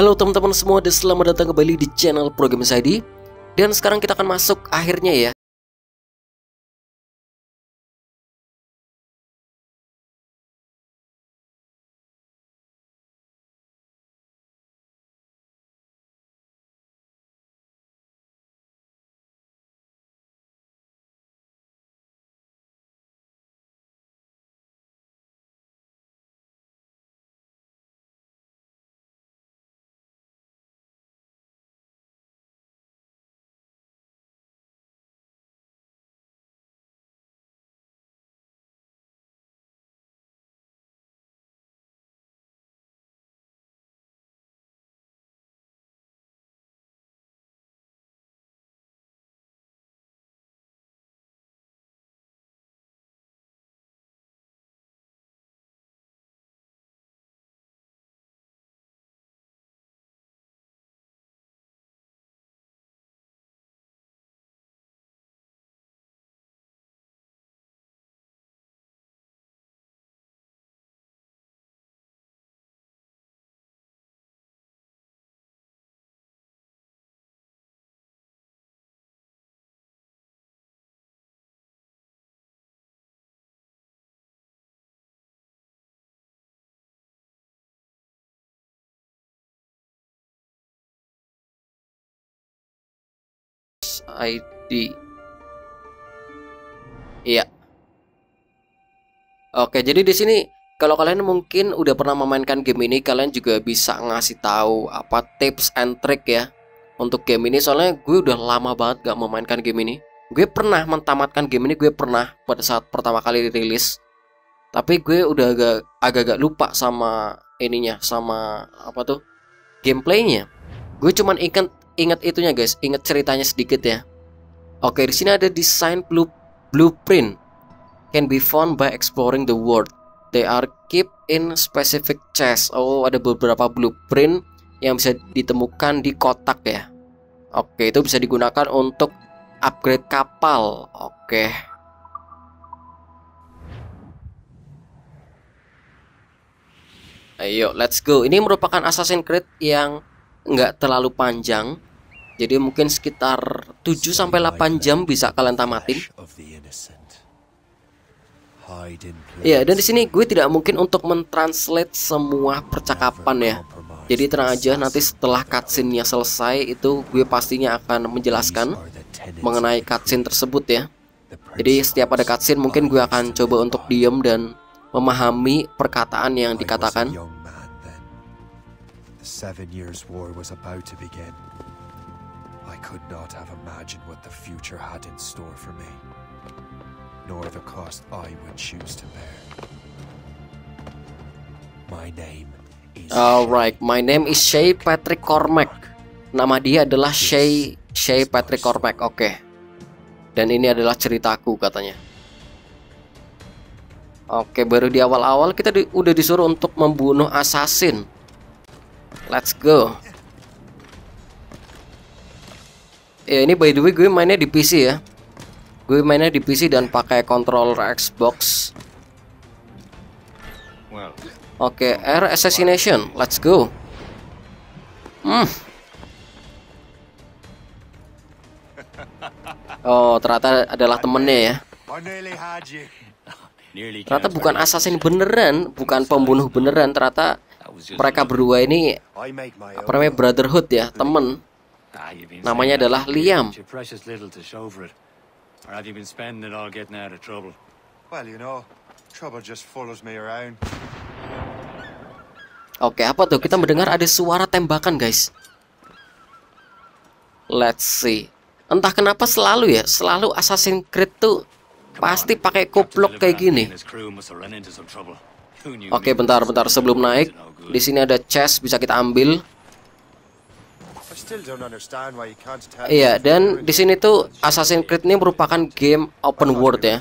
Halo teman-teman semua, dan selamat datang kembali di channel ProGames ID. Dan sekarang kita akan masuk akhirnya ya. ID. Iya. Oke, jadi di sini kalau kalian mungkin udah pernah memainkan game ini, kalian juga bisa ngasih tahu apa tips and trick ya untuk game ini. Soalnya gue udah lama banget gak memainkan game ini. Gue pernah mentamatkan game ini, gue pernah pada saat pertama kali dirilis. Tapi gue udah agak-agak lupa sama ininya, sama apa tuh, gameplaynya. Gue cuman ingat itunya guys, ingat ceritanya sedikit ya. Oke, di sini ada design blueprint can be found by exploring the world. They are kept in specific chests. Oh, ada beberapa blueprint yang bisa ditemukan di kotak ya. Oke, itu bisa digunakan untuk upgrade kapal. Oke. Ayo, let's go. Ini merupakan Assassin's Creed yang nggak terlalu panjang. Jadi mungkin sekitar 7-8 jam bisa kalian tamatin. Ya, dan di sini gue tidak mungkin untuk mentranslate semua percakapan ya. Jadi tenang aja, nanti setelah cutscene-nya selesai itu gue pastinya akan menjelaskan mengenai cutscene tersebut ya. Jadi setiap ada cutscene mungkin gue akan coba untuk diem dan memahami perkataan yang dikatakan. The 7 Years' War was about to begin. I could not have imagined what the future had in store for me, nor the cost I would choose to bear. My name is Shay Patrick Cormac. Nama dia adalah Shay Patrick Cormac. Oke. Dan ini adalah ceritaku katanya. Oke, baru di awal-awal kita udah disuruh untuk membunuh assassin. Let's go. Ya, ini by the way gue mainnya di PC ya. Gue mainnya di PC dan pakai controller Xbox. Oke, air assassination. Let's go. Oh, ternyata adalah temennya ya. Ternyata bukan assassin beneran, bukan pembunuh beneran, ternyata mereka berdua ini apa namanya, Brotherhood ya, temen. Namanya adalah Liam. Oke, apa tuh? Kita mendengar ada suara tembakan guys. Let's see. Entah kenapa selalu ya, selalu Assassin's Creed tuh pasti pakai koplok kayak gini. Oke, bentar sebelum naik. Di sini ada chest bisa kita ambil. Iya, dan di sini tuh Assassin's Creed ini merupakan game open world ya.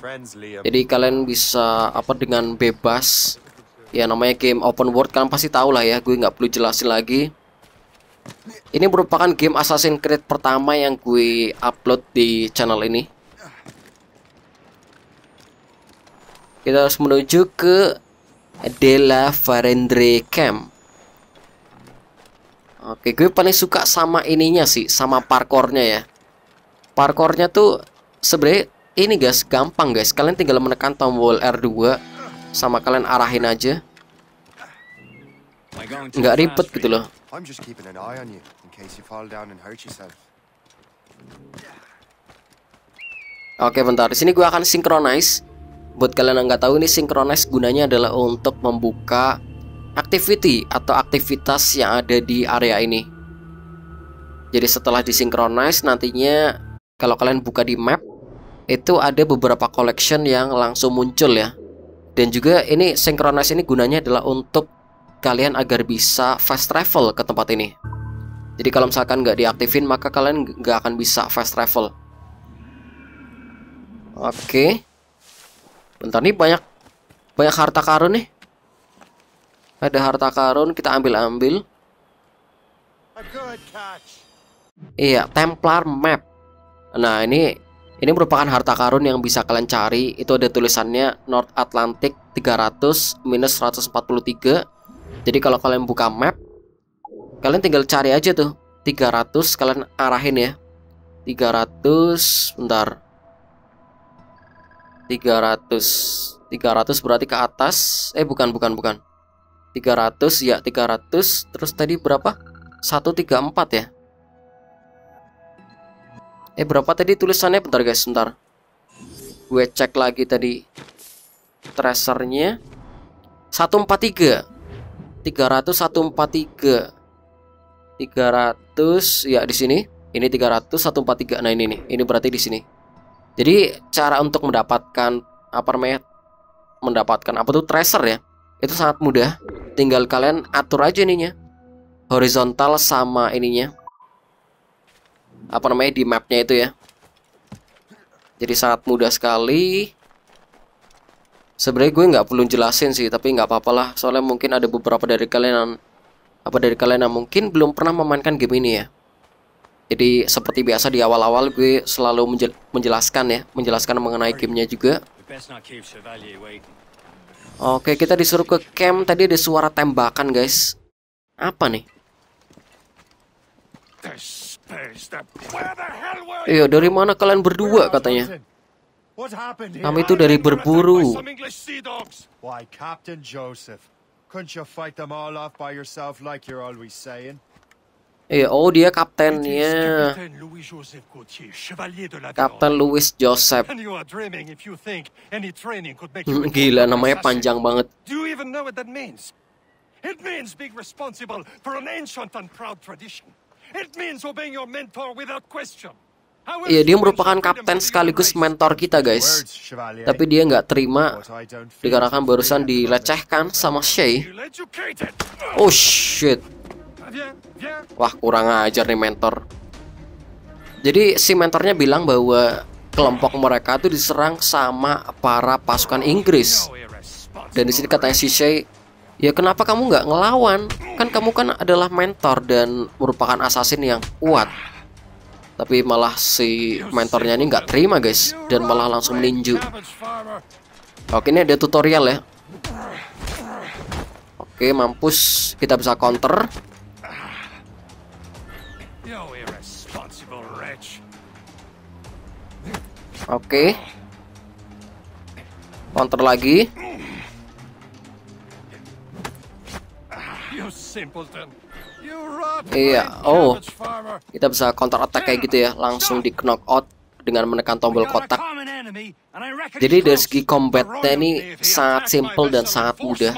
Jadi kalian bisa apa, dengan bebas. Ya, namanya game open world kalian pasti tahu lah ya, gue nggak perlu jelasin lagi. Ini merupakan game Assassin's Creed pertama yang gue upload di channel ini. Kita harus menuju ke de La Vérendrye camp. Oke, gue paling suka sama ininya sih, sama parkournya ya. Parkournya tuh sebenarnya ini guys, gampang guys. Kalian tinggal menekan tombol R2 sama kalian arahin aja. Nggak ribet gitu loh. Oke, bentar. Di sini gue akan synchronize. Buat kalian yang nggak tahu, ini synchronize gunanya adalah untuk membuka activity atau aktivitas yang ada di area ini. Jadi setelah disynchronize nantinya kalau kalian buka di map itu ada beberapa collection yang langsung muncul ya. Dan juga ini synchronize ini gunanya adalah untuk kalian agar bisa fast travel ke tempat ini. Jadi kalau misalkan nggak diaktifin maka kalian nggak akan bisa fast travel. Oke. Bentar nih, banyak harta karun nih. Ada harta karun, kita ambil-ambil. Iya, Templar map. Nah, ini merupakan harta karun yang bisa kalian cari. Itu ada tulisannya North Atlantic 300-143. Jadi kalau kalian buka map, kalian tinggal cari aja tuh 300, kalian arahin ya 300, bentar 300 berarti ke atas. Bukan 300 ya, 300. Terus tadi berapa? 134 ya. Berapa tadi tulisannya? Bentar guys, bentar. Gue cek lagi tadi tracernya. 143. 300 143. 300 ya di sini. Ini 300 143. Nah, ini nih. Ini berarti di sini. Jadi cara untuk mendapatkan tracer ya, itu sangat mudah. Tinggal kalian atur aja ininya, horizontal sama ininya, di mapnya itu ya. Jadi sangat mudah sekali. Sebenarnya gue nggak perlu jelasin sih, tapi nggak apa-apa lah. Soalnya mungkin ada beberapa dari kalian yang, mungkin belum pernah memainkan game ini ya. Jadi seperti biasa di awal-awal gue selalu menjelaskan mengenai gamenya juga. Oke, kita disuruh ke camp. Tadi ada suara tembakan guys. Apa nih? Iya, dari mana kalian berdua katanya? Kami itu dari berburu. Why, Captain Joseph, couldn't you fight them all off by yourself like you're always saying? Oh, dia kaptennya. Kapten Louis Joseph. Gila, namanya panjang banget. Iya, dia merupakan kapten sekaligus mentor kita, guys. Tapi dia nggak terima dikarenakan barusan dilecehkan sama Shay. Oh shit. Wah, kurang ajar nih mentor. Jadi si mentornya bilang bahwa kelompok mereka itu diserang sama para pasukan Inggris. Dan di sini katanya si Shay, ya kenapa kamu nggak ngelawan? Kan kamu kan adalah mentor dan merupakan assassin yang kuat. Tapi malah si mentornya ini nggak terima guys, dan malah langsung meninju. Oke, ini ada tutorial ya. Oke, mampus, kita bisa counter. Oke. Counter lagi. Iya, kita bisa counter attack kayak gitu ya, langsung di knock out dengan menekan tombol kotak. Jadi dari segi combatnya ini sangat simple dan sangat mudah.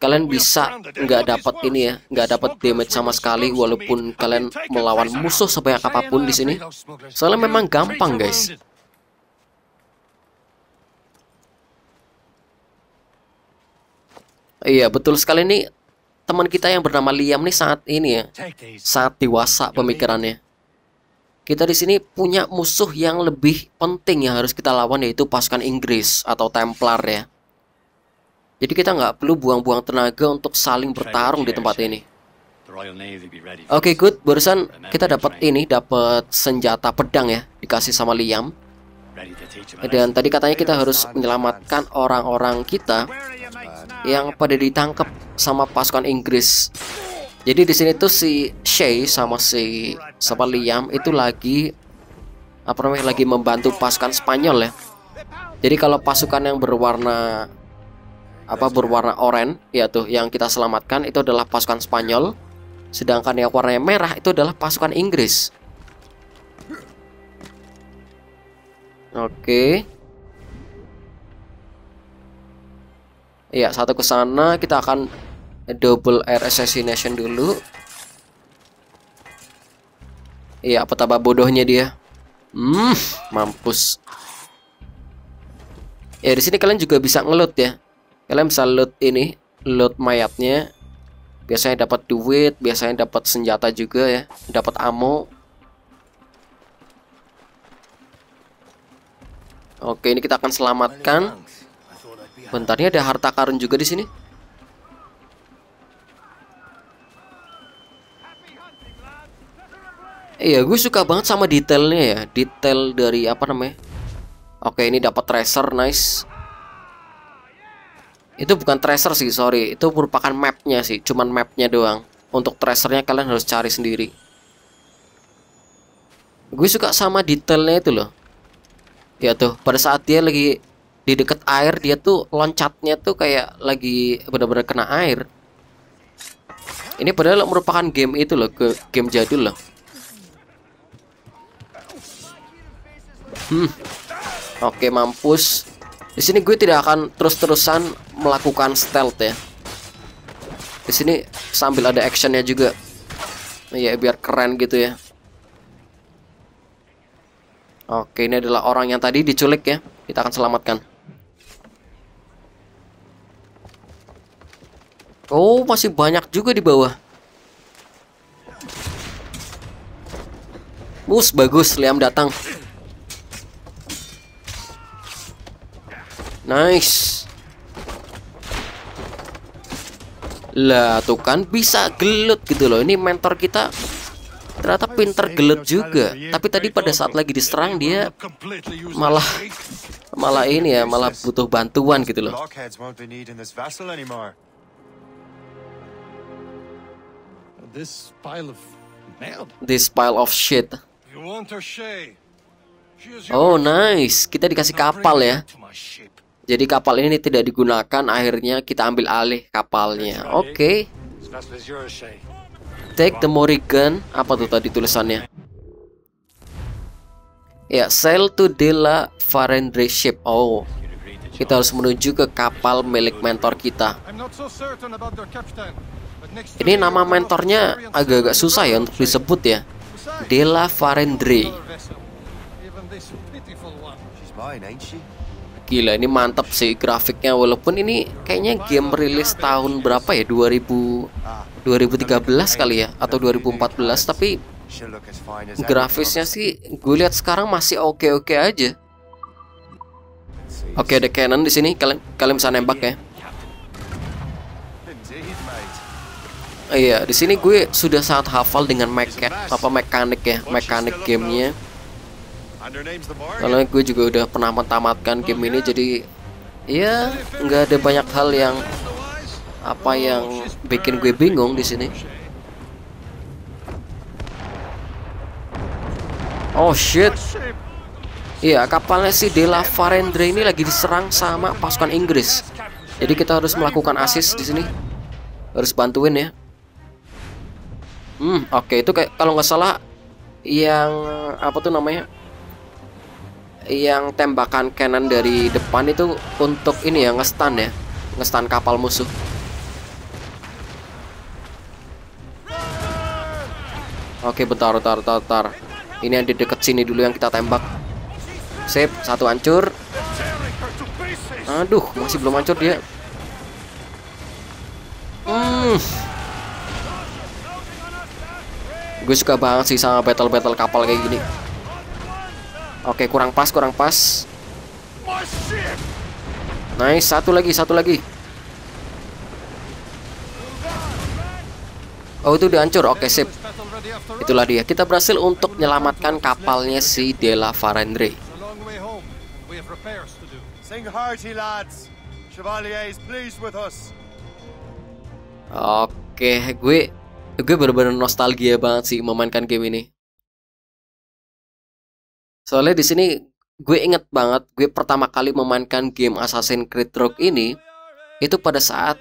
Kalian bisa nggak dapat ini ya, nggak dapat damage sama sekali walaupun kalian melawan musuh sebanyak apapun di sini. Soalnya memang gampang guys. Iya, betul sekali nih. Teman kita yang bernama Liam nih sangat ini ya, sangat dewasa pemikirannya. Kita di sini punya musuh yang lebih penting yang harus kita lawan, yaitu pasukan Inggris atau Templar ya. Jadi kita nggak perlu buang-buang tenaga untuk saling bertarung di tempat ini. Oke, good. Barusan kita dapat ini, dapat senjata pedang ya, dikasih sama Liam. Dan tadi katanya kita harus menyelamatkan orang-orang kita yang pada ditangkap sama pasukan Inggris. Jadi di sini tuh si Shay sama Liam itu lagi lagi membantu pasukan Spanyol ya. Jadi kalau pasukan yang berwarna oranye ya tuh yang kita selamatkan itu adalah pasukan Spanyol, sedangkan yang warnanya merah itu adalah pasukan Inggris. Oke. Ya, satu ke sana kita akan double air assassination dulu. Iya, betapa bodohnya dia. Mampus. Ya, di sini kalian juga bisa ngeloot ya. Kalian bisa loot ini, loot mayatnya. Biasanya dapat duit, biasanya dapat senjata juga ya, dapat ammo. Oke, ini kita akan selamatkan. Bentarnya ada harta karun juga di sini. Iya, gue suka banget sama detailnya ya, detail dari Oke, ini dapat tracer, nice. Itu bukan tracer sih, sorry, itu merupakan mapnya sih, cuman mapnya doang. Untuk tracernya kalian harus cari sendiri. Gue suka sama detailnya itu loh. Ya tuh, pada saat dia lagi di deket air, dia tuh loncatnya tuh kayak lagi benar-benar kena air. Ini padahal merupakan game itu loh, game jadul loh. Oke, mampus. Di sini gue tidak akan terus-terusan melakukan stealth ya. Di sini sambil ada actionnya juga. Ya biar keren gitu ya. Oke, ini adalah orang yang tadi diculik ya. Kita akan selamatkan. Oh, masih banyak juga di bawah. Bus, bagus, Liam datang. Nice. Lah tuh kan bisa gelut gitu loh. Ini mentor kita ternyata pinter gelut juga. Tapi tadi pada saat lagi diserang dia malah ini ya, malah butuh bantuan gitu loh. This pile of shit. Oh nice, kita dikasih kapal ya. Jadi kapal ini tidak digunakan, akhirnya kita ambil alih kapalnya. Oke. Take the Morrigan, apa tuh tadi tulisannya? Ya, sail to de La Vérendrye ship. Oh, kita harus menuju ke kapal milik mentor kita. Ini nama mentornya agak-agak susah ya untuk disebut ya. De La Vérendrye. Gila, ini mantap sih grafiknya, walaupun ini kayaknya game rilis tahun berapa ya, 2013 kali ya atau 2014, tapi grafisnya sih gue lihat sekarang masih oke-oke aja. Oke, ada cannon di sini, kalian bisa nembak ya. Iya, di sini gue sudah sangat hafal dengan mekanik ya, mekanik gamenya. Karena gue juga udah pernah mentamatkan game ini, jadi ya nggak ada banyak hal yang yang bikin gue bingung di sini. Oh shit. Iya, kapalnya si de La Vérendrye ini lagi diserang sama pasukan Inggris. Jadi kita harus melakukan assist di sini. Harus bantuin ya. Oke, itu kayak kalau nggak salah yang yang tembakan cannon dari depan itu untuk ini ya, ngestan ya, ngestan kapal musuh. Oke, bentar. Ini yang di dekat sini dulu yang kita tembak. Sip, satu hancur. Aduh, masih belum hancur dia. Gue suka banget sih sama battle-battle kapal kayak gini. Oke, kurang pas. Nice, satu lagi. Oh, itu udah hancur. Oke, sip. Itulah dia. Kita berhasil untuk menyelamatkan kapalnya si de La Vérendrye. Oke, gue Gue bener-bener nostalgia banget sih memainkan game ini. Soalnya di sini gue inget banget gue pertama kali memainkan game Assassin's Creed Rogue ini itu pada saat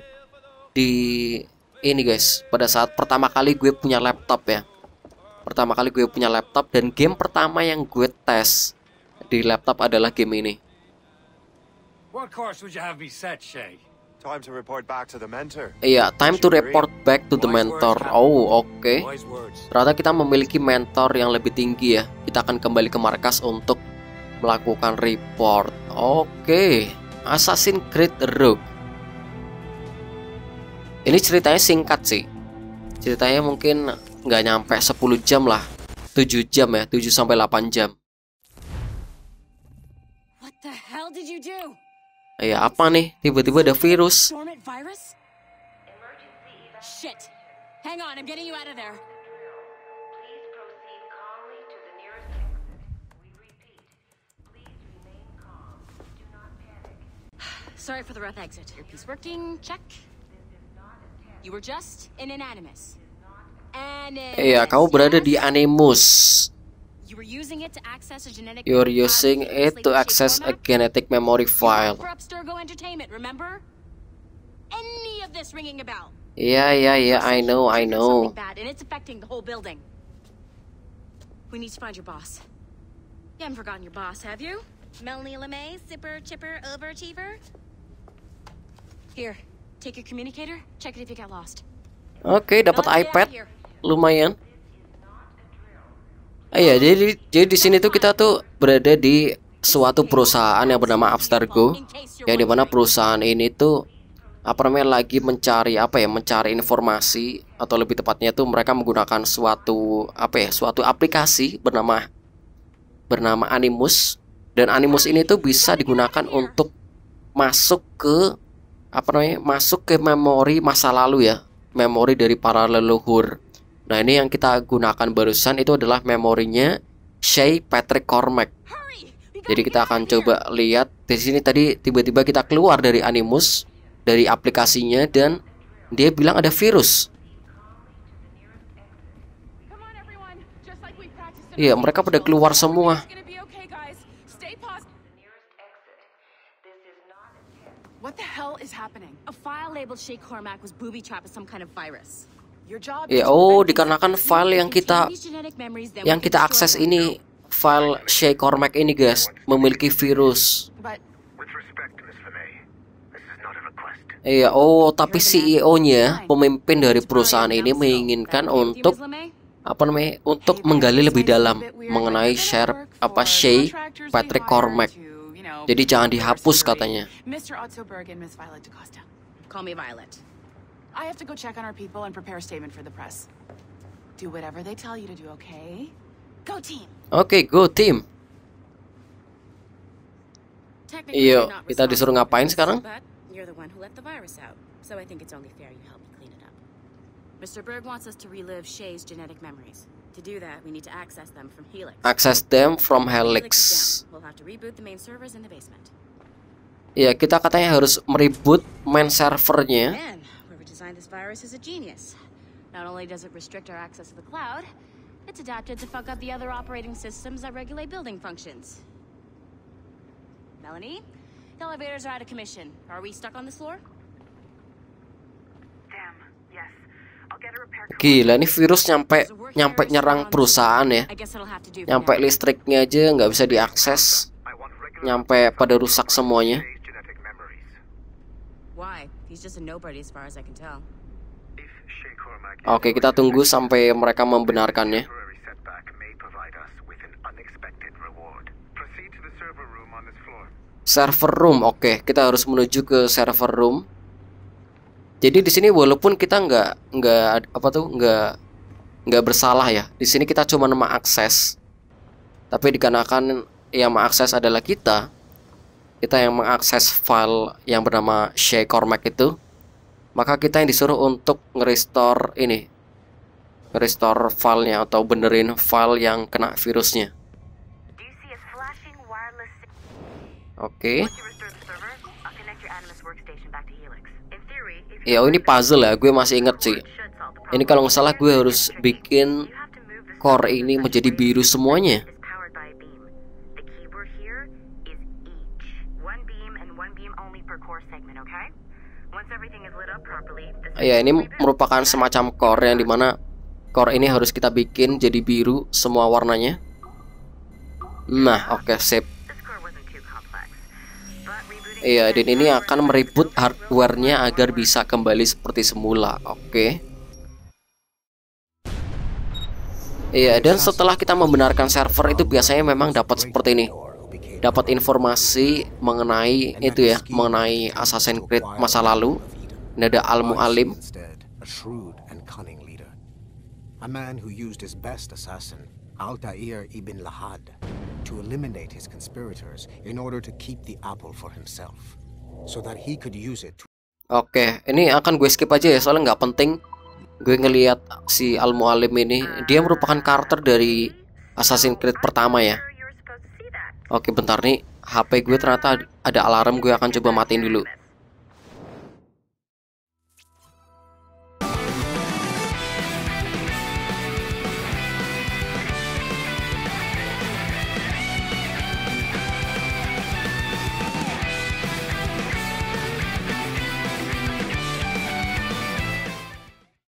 di ini guys, pada saat pertama kali gue punya laptop ya. Pertama kali gue punya laptop dan game pertama yang gue tes di laptop adalah game ini. What course would you have me set, Shay? Time to report back to the mentor. Iya, time to report back to the mentor. Oh, oke. Ternyata kita memiliki mentor yang lebih tinggi ya. Kita akan kembali ke markas untuk melakukan report. Oke. Assassin's Creed Rogue. Ini ceritanya singkat sih. Ceritanya mungkin nggak nyampe 10 jam lah. 7 jam ya, 7 sampai 8 jam. What the hell did you do? Ya apa nih? Tiba-tiba ada virus. Sorry for the rough exit. Your piece working, check. You were just in an Animus. Iya, kamu berada di Animus. You were using it to access a genetic memory file. Yeah, I know. And it's affecting the whole building. We need to find your boss. You haven't forgotten your boss, have you? Melanie LeMay, Zipper Chipper Overachiever. Here, take your communicator. Check it if you got lost. Oke, dapat iPad. Lumayan. Iya, jadi di sini tuh kita tuh berada di suatu perusahaan yang bernama Abstergo, yang dimana perusahaan ini tuh lagi mencari mencari informasi, atau lebih tepatnya tuh mereka menggunakan suatu suatu aplikasi bernama Animus, dan Animus ini tuh bisa digunakan untuk masuk ke masuk ke memori masa lalu ya, memori dari para leluhur. Nah, ini yang kita gunakan barusan itu adalah memorinya Shay Patrick Cormac. Jadi kita akan coba lihat di sini. Tadi tiba-tiba kita keluar dari Animus, dari aplikasinya, dan dia bilang ada virus. Iya, mereka pada keluar semua. What the hell is happening? A file labeled Shay Cormac was booby trapped with some kind of virus. Ya, dikarenakan file yang kita akses ini, file Shay Cormac ini guys, memiliki virus. Iya, tapi CEO-nya, pemimpin dari perusahaan ini menginginkan untuk untuk menggali lebih dalam mengenai Shay Patrick Cormac. Jadi jangan dihapus katanya. I have to go check on our people and prepare a statement for the press. Do whatever they tell you to do, okay? Go team. Oke, go team. Yo, kita disuruh ngapain sekarang? You're the one who let the virus out, so I think it's only fair you help me clean it up. Mr. Berg wants us to relive Shay's genetic memories. To do that, we need to access them from Helix. Access them from Helix. We'll have to reboot the main servers in the basement. Ya, kita katanya harus mereboot main servernya. This virus is a genius. Not only does it restrict our access to the cloud, it's adapted to fuck up the other operating systems that regulate building functions. Melanie, the elevators are out of commission. Are we stuck on this floor? Damn, yes. I'll get a repair. Gila, ini virus nyampe nyerang perusahaan ya. Nyampe listriknya aja nggak bisa diakses. Nyampe pada rusak semuanya. Why? Oke, kita tunggu sampai mereka membenarkannya. Server room, oke, kita harus menuju ke server room. Jadi di sini walaupun kita nggak bersalah ya, di sini kita cuma mengakses. Tapi dikarenakan yang mengakses adalah kita yang mengakses file yang bernama Shay Cormac itu, maka kita yang disuruh untuk ngerestore ini, restore filenya atau benerin file yang kena virusnya. Oke. Ya, ini puzzle ya, gue masih inget sih. Ini kalau nggak salah gue harus bikin core ini menjadi biru semuanya. Ya, ini merupakan semacam core yang dimana core ini harus kita bikin jadi biru semua warnanya. Nah, oke, sip. Iya, dan ini akan mereboot hardwarenya agar bisa kembali seperti semula. Oke. Iya, dan setelah kita membenarkan server itu biasanya memang dapat seperti ini. Dapat informasi mengenai itu ya, mengenai Assassin's Creed masa lalu. Ini ada Al-Mu'alim, Oke, ini akan gue skip aja ya, soalnya nggak penting. Gue ngelihat si Al-Mu'alim ini, dia merupakan karakter dari Assassin's Creed pertama ya. Oke, bentar nih, HP gue ternyata ada alarm, gue akan coba matiin dulu.